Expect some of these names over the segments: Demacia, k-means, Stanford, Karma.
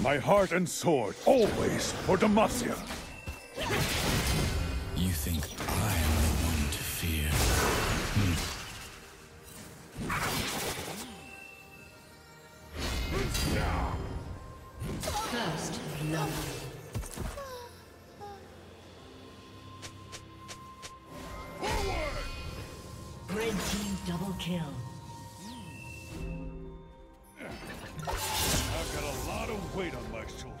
My heart and sword, always for Demacia. You think I am the one to fear? First love. Red team double kill. I've got a lot of weight on my shoulders.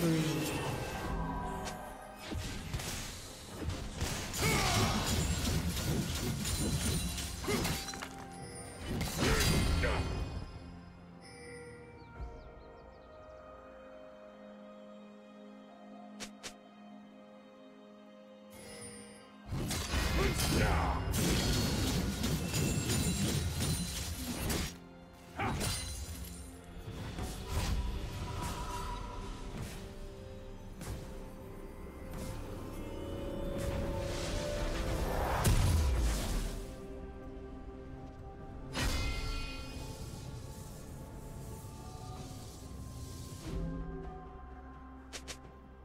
spree.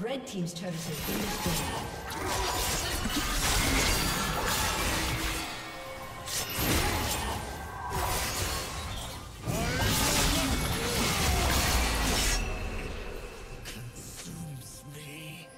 Red team's turret has been destroyed. Consumes me.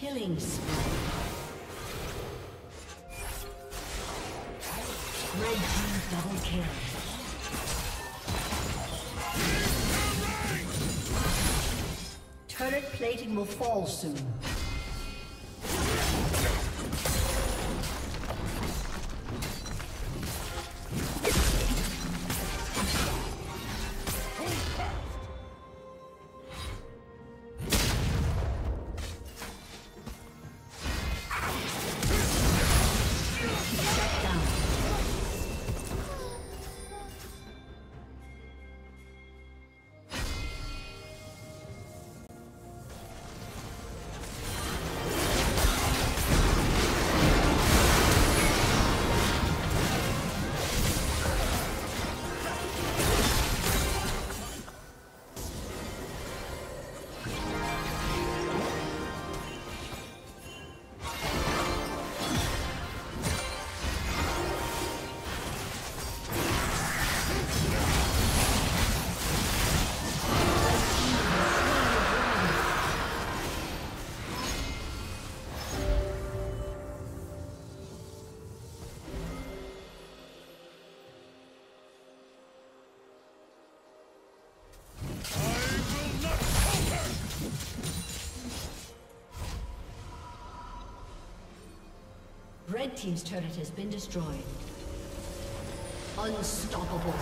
Killing spree. Red team double kill. Turret plating will fall soon. Red team's turret has been destroyed. Unstoppable.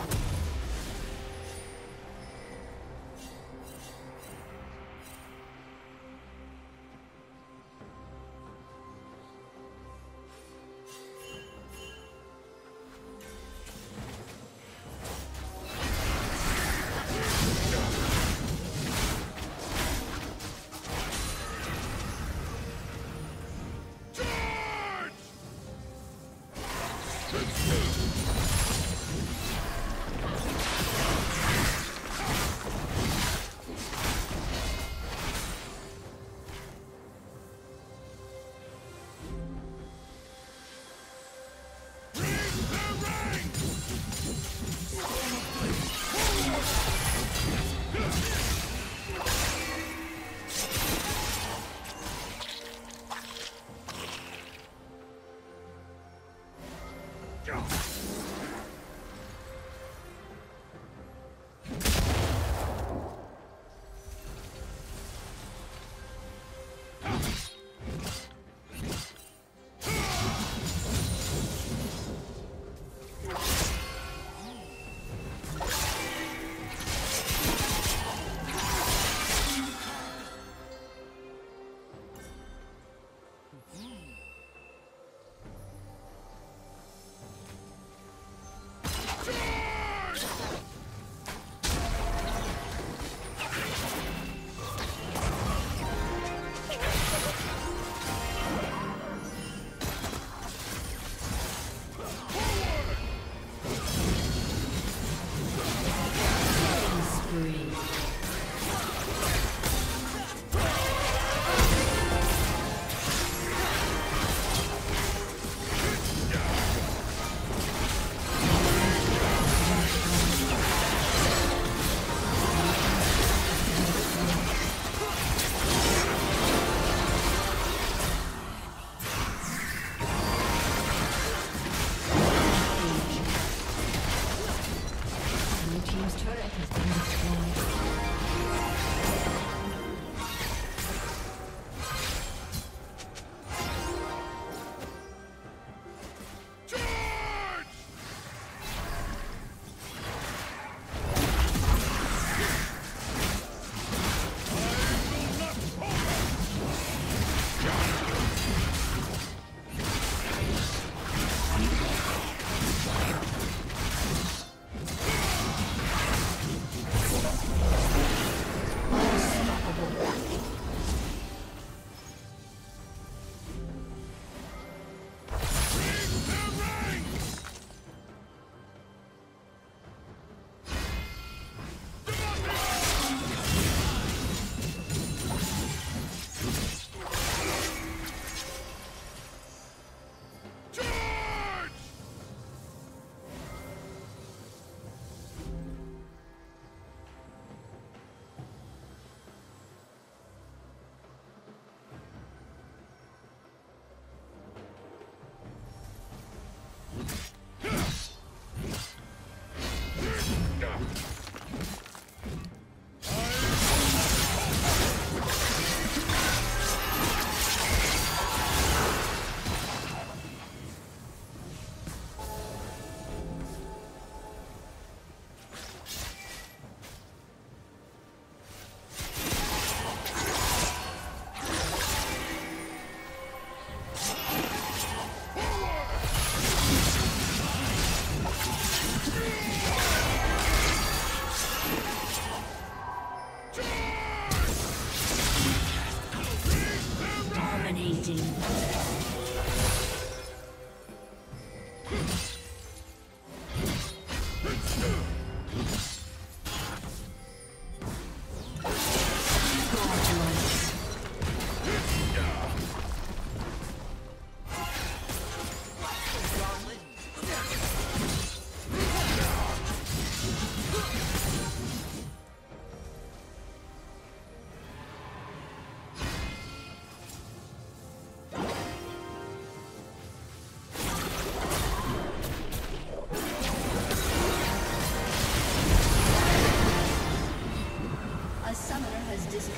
A summoner has disconnected.